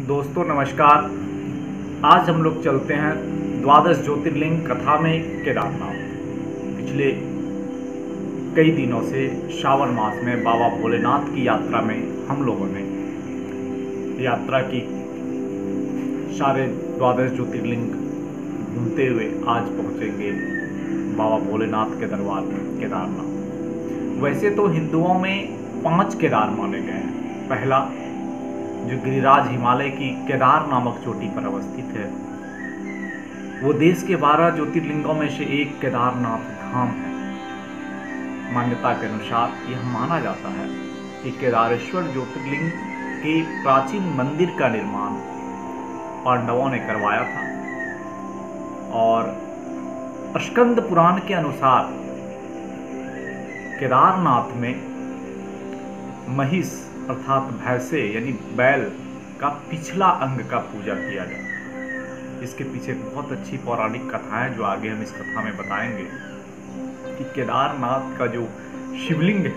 दोस्तों नमस्कार। आज हम लोग चलते हैं द्वादश ज्योतिर्लिंग कथा में केदारनाथ। पिछले कई दिनों से श्रावण मास में बाबा भोलेनाथ की यात्रा में हम लोगों ने यात्रा की, सारे द्वादश ज्योतिर्लिंग घूमते हुए आज पहुंचेंगे बाबा भोलेनाथ के दरबार में केदारनाथ। वैसे तो हिंदुओं में 5 केदार माने गए हैं। पहला जो गिरिराज हिमालय की केदार नामक चोटी पर अवस्थित है, वो देश के 12 ज्योतिर्लिंगों में से एक केदारनाथ धाम है। मान्यता के अनुसार यह माना जाता है कि केदारेश्वर ज्योतिर्लिंग के प्राचीन मंदिर का निर्माण पांडवों ने करवाया था और अष्कंद पुराण के अनुसार केदारनाथ में महिष अर्थात भैंसे यानी बैल का पिछला अंग का पूजा किया जाता है। इसके पीछे बहुत अच्छी पौराणिक कथाएं जो आगे हम इस कथा में बताएंगे कि केदारनाथ का जो शिवलिंग है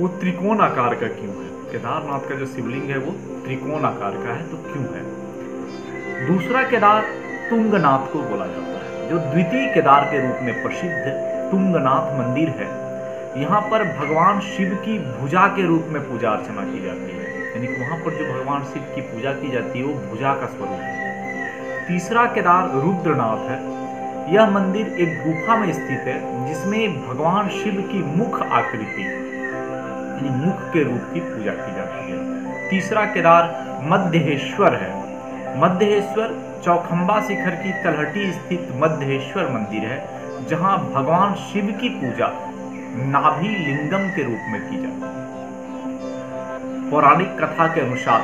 वो त्रिकोण आकार का क्यों है। केदारनाथ का जो शिवलिंग है वो त्रिकोण आकार का है तो क्यों है। दूसरा केदार तुंगनाथ को बोला जाता है, जो द्वितीय केदार के रूप में प्रसिद्ध तुंगनाथ मंदिर है। यहाँ पर भगवान शिव की भुजा के रूप में पूजा अर्चना की जाती है, यानी कि वहाँ पर जो भगवान शिव की पूजा की जाती है वो भुजा का स्वरूप है। तीसरा केदार रुद्रनाथ है। यह मंदिर एक गुफा में स्थित है जिसमें भगवान शिव की मुख आकृति यानी मुख के रूप की पूजा की जाती है। तीसरा केदार मध्येश्वर है। मध्येश्वर चौखम्बा शिखर की तलहटी स्थित मध्येश्वर मंदिर है, जहाँ भगवान शिव की पूजा नाभि लिंगम के रूप में की जाती है। पौराणिक कथा के अनुसार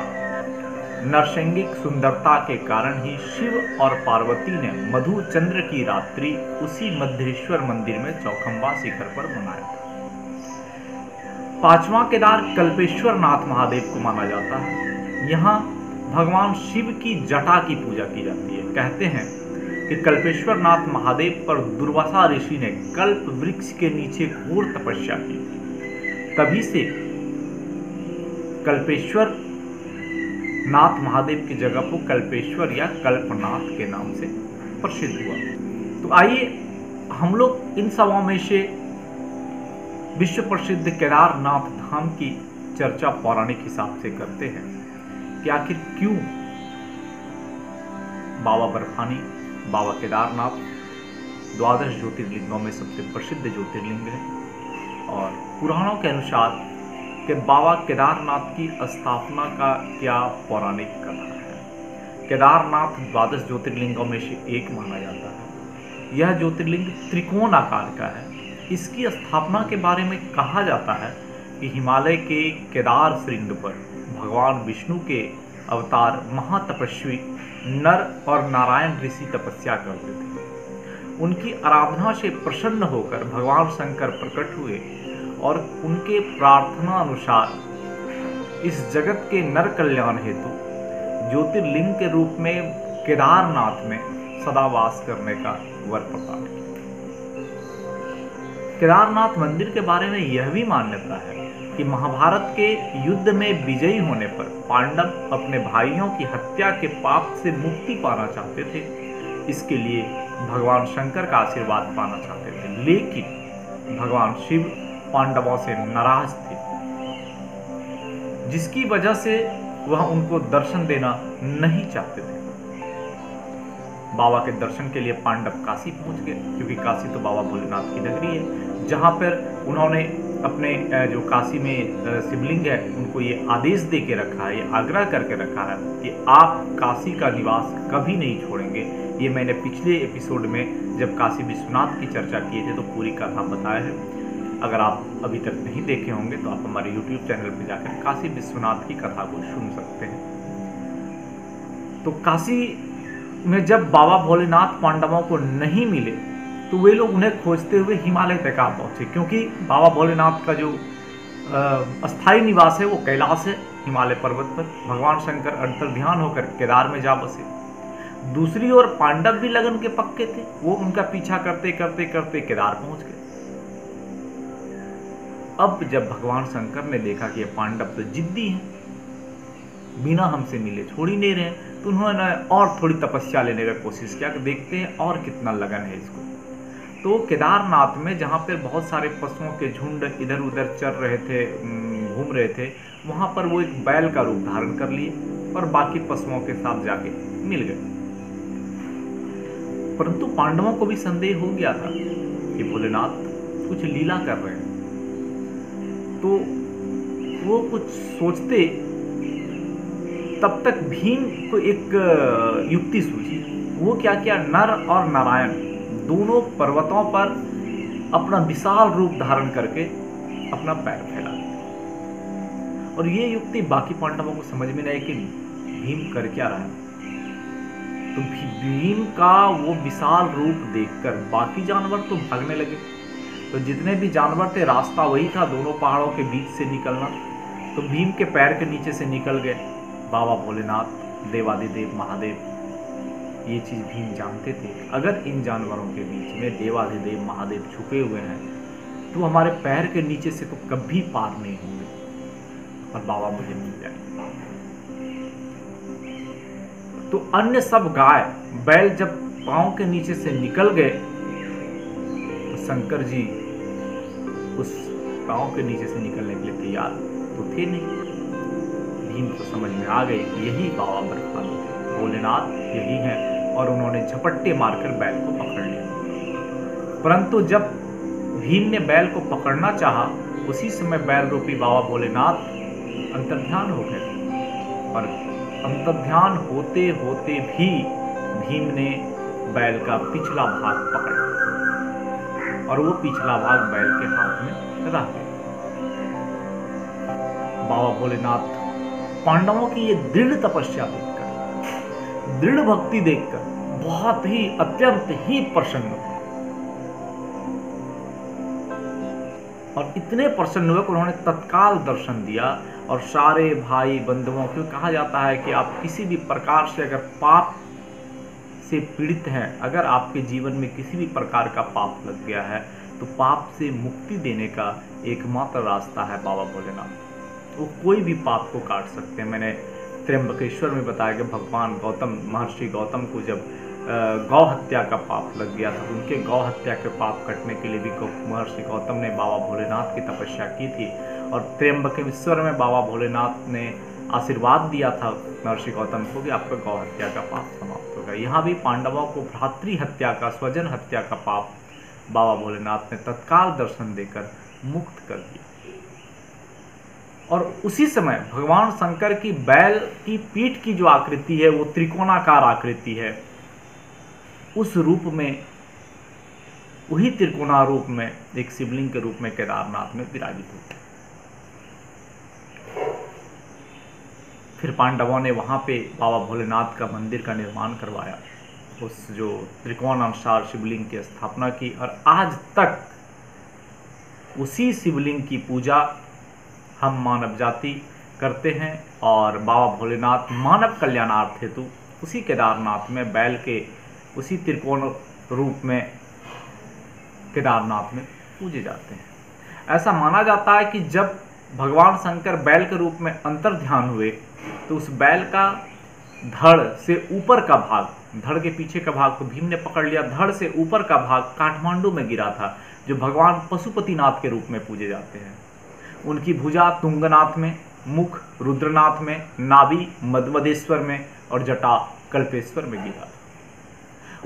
नरसैंगिक सुंदरता के कारण ही शिव और पार्वती ने मधुचंद्र की रात्रि उसी मध्येश्वर मंदिर में चौखम्बा शिखर पर मनाया था। पांचवा केदार कल्पेश्वर नाथ महादेव को माना जाता है। यहाँ भगवान शिव की जटा की पूजा की जाती है। कहते हैं कि कल्पेश्वर नाथ महादेव पर दुर्वासा ऋषि ने कल्प वृक्ष के नीचे घोर तपस्या की, तभी से कल्पेश्वर नाथ महादेव की जगह को कल्पेश्वर या कल्पनाथ के नाम से प्रसिद्ध हुआ। तो आइए हम लोग इन सबों में से विश्व प्रसिद्ध केदारनाथ धाम की चर्चा पौराणिक हिसाब से करते हैं कि आखिर क्यों बाबा बर्फानी, बाबा केदारनाथ द्वादश ज्योतिर्लिंगों में सबसे प्रसिद्ध ज्योतिर्लिंग है। और पुराणों के अनुसार के बाबा केदारनाथ की स्थापना का क्या पौराणिक कथा है। केदारनाथ द्वादश ज्योतिर्लिंगों में से एक माना जाता है। यह ज्योतिर्लिंग त्रिकोण आकार का है। इसकी स्थापना के बारे में कहा जाता है कि हिमालय के केदार श्रृंग पर भगवान विष्णु के अवतार महातपस्वी नर और नारायण ऋषि तपस्या करते थे। उनकी आराधना से प्रसन्न होकर भगवान शंकर प्रकट हुए और उनके प्रार्थना अनुसार इस जगत के नर कल्याण हेतु ज्योतिर्लिंग के रूप में केदारनाथ में सदावास करने का वर प्रदान किया। केदारनाथ मंदिर के बारे में यह भी मान्यता है कि महाभारत के युद्ध में विजयी होने पर पांडव अपने भाइयों की हत्या के पाप से मुक्ति पाना चाहते थे। इसके लिए भगवान शंकर का आशीर्वाद पाना चाहते थे, लेकिन भगवान शिव पांडवों से नाराज थे, जिसकी वजह से वह उनको दर्शन देना नहीं चाहते थे। बाबा के दर्शन के लिए पांडव काशी पहुंच गए, क्योंकि काशी तो बाबा भोलेनाथ की नगरी है, जहाँ पर उन्होंने अपने जो काशी में शिवलिंग है उनको ये आदेश दे के रखा है, ये आग्रह करके रखा है कि आप काशी का निवास कभी नहीं छोड़ेंगे। ये मैंने पिछले एपिसोड में जब काशी विश्वनाथ की चर्चा किए थे तो पूरी कथा बताया है। अगर आप अभी तक नहीं देखे होंगे तो आप हमारे YouTube चैनल पर जाकर काशी विश्वनाथ की कथा को सुन सकते हैं। तो काशी में जब बाबा भोलेनाथ पांडवों को नहीं मिले तो वे लोग उन्हें खोजते हुए हिमालय तक आ पहुँचे, क्योंकि बाबा भोलेनाथ का जो अस्थायी निवास है वो कैलाश है हिमालय पर्वत पर। भगवान शंकर अंतर्ध्यान होकर केदार में जा बसे। दूसरी ओर पांडव भी लगन के पक्के थे, वो उनका पीछा करते करते करते केदार पहुंच गए। अब जब भगवान शंकर ने देखा कि ये पांडव तो जिद्दी हैं, बिना हमसे मिले छोड़ ही नहीं रहे। तो उन्होंने और थोड़ी तपस्या लेने का कोशिश किया कि देखते हैं और कितना लगन है इसको। तो केदारनाथ में जहाँ पर बहुत सारे पशुओं के झुंड इधर उधर चर रहे थे, घूम रहे थे, वहाँ पर वो एक बैल का रूप धारण कर लिए और बाकी पशुओं के साथ जाके मिल गए। परंतु पांडवों को भी संदेह हो गया था कि भोलेनाथ कुछ लीला कर रहे हैं, तो वो कुछ सोचते तब तक भीम को एक युक्ति सूझी। वो क्या किया, नर और नारायण दोनों पर्वतों पर अपना विशाल रूप धारण करके अपना पैर फैला। और ये युक्ति बाकी पांडवों को समझ में नहीं कि भीम कर क्या रहा है। तो भीम का वो विशाल रूप देखकर बाकी जानवर तो भागने लगे। तो जितने भी जानवर थे रास्ता वही था, दोनों पहाड़ों के बीच से निकलना। तो भीम के पैर के नीचे से निकल गए। बाबा भोलेनाथ देवाधिदेव महादेव, ये चीज़ भीम जानते थे, अगर इन जानवरों के बीच में देवाधिदेव महादेव छुपे हुए हैं तो हमारे पैर के नीचे से तो कभी पार नहीं होंगे और बाबा मुझे मिल जाएंगे। तो अन्य सब गाय बैल जब पांव के नीचे से निकल गए तो शंकर जी उस पांव के नीचे से निकलने के लिए तैयार तो थे नहीं। भीम को समझ में आ गए यही बाबा बर्फानी भोलेनाथ यही है, और उन्होंने झपट्टे मारकर बैल को पकड़ लिया। परंतु जब भीम ने बैल को पकड़ना चाहा उसी समय बैल रूपी बाबा भोलेनाथ अंतर्ध्यान हो गए। और अंतर्ध्यान होते होते भी भीम ने बैल का पिछला भाग पकड़ा और वो पिछला भाग बैल के हाथ में रह गया। बाबा भोलेनाथ पांडवों की ये दृढ़ तपस्या देखकर, दृढ़ भक्ति देखकर बहुत ही अत्यंत ही प्रसन्न हुए। और इतने प्रसन्न हुए कि उन्होंने तत्काल दर्शन दिया और सारे भाई बंधुओं को कहा जाता है कि आप किसी भी प्रकार से अगर पाप से पीड़ित हैं, अगर आपके जीवन में किसी भी प्रकार का पाप लग गया है तो पाप से मुक्ति देने का एकमात्र रास्ता है बाबा भोलेनाथ। वो कोई भी पाप को काट सकते हैं। मैंने त्र्यंबकेश्वर में बताया कि भगवान गौतम महर्षि गौतम को जब गौ हत्या का पाप लग गया था, उनके गौ हत्या के पाप कटने के लिए भी महर्षि गौतम ने बाबा भोलेनाथ की तपस्या की थी। और त्र्यंबकेश्वर में बाबा भोलेनाथ ने आशीर्वाद दिया था महर्षि गौतम को कि आपका गौ हत्या का पाप समाप्त होगा। यहाँ भी पांडवों को भ्रातृ हत्या का, स्वजन हत्या का पाप बाबा भोलेनाथ ने तत्काल दर्शन देकर मुक्त कर दिया। और उसी समय भगवान शंकर की बैल की पीठ की जो आकृति है वो त्रिकोणाकार आकृति है, उस रूप में, वही त्रिकोणा रूप में, एक शिवलिंग के रूप में केदारनाथ में विराजित होते। फिर पांडवों ने वहाँ पे बाबा भोलेनाथ का मंदिर का निर्माण करवाया, उस जो त्रिकोणानुसार शिवलिंग की स्थापना की। और आज तक उसी शिवलिंग की पूजा हम मानव जाति करते हैं। और बाबा भोलेनाथ मानव कल्याणार्थ हेतु उसी केदारनाथ में बैल के उसी त्रिकोण रूप में केदारनाथ में पूजे जाते हैं। ऐसा माना जाता है कि जब भगवान शंकर बैल के रूप में अंतर्ध्यान हुए तो उस बैल का धड़ से ऊपर का भाग, धड़ के पीछे का भाग को भीम ने पकड़ लिया, धड़ से ऊपर का भाग काठमांडू में गिरा था, जो भगवान पशुपतिनाथ के रूप में पूजे जाते हैं। उनकी भुजा तुंगनाथ में, मुख रुद्रनाथ में, नाभि मध्वदेश्वर में और जटा कल्पेश्वर में गिरा।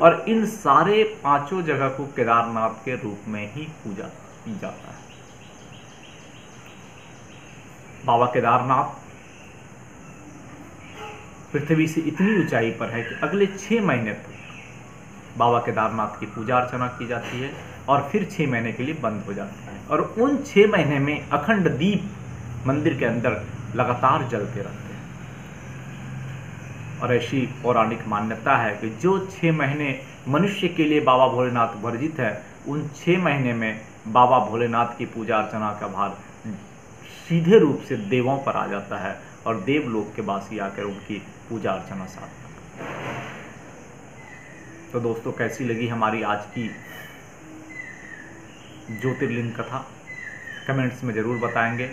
और इन सारे पांचों जगह को केदारनाथ के रूप में ही पूजा की जाता है। बाबा केदारनाथ पृथ्वी से इतनी ऊंचाई पर है कि अगले 6 महीने तक बाबा केदारनाथ की पूजा अर्चना की जाती है और फिर 6 महीने के लिए बंद हो जाता है। और उन 6 महीने में अखंड दीप मंदिर के अंदर लगातार जलते रहते हैं। और ऐसी पौराणिक मान्यता है कि जो 6 महीने मनुष्य के लिए बाबा भोलेनाथ वर्जित है, उन 6 महीने में बाबा भोलेनाथ की पूजा अर्चना का भार सीधे रूप से देवों पर आ जाता है और देवलोक के वासी आकर उनकी पूजा अर्चना साधता है। तो दोस्तों, कैसी लगी हमारी आज की ज्योतिर्लिंग कथा? कमेंट्स में ज़रूर बताएंगे।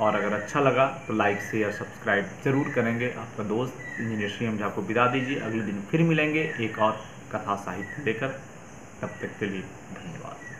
और अगर अच्छा लगा तो लाइक शेयर सब्सक्राइब जरूर करेंगे। आपका दोस्त इंजीनियर श्री एम झा को विदा दीजिए। अगले दिन फिर मिलेंगे एक और कथा साहित्य लेकर। तब तक के लिए धन्यवाद।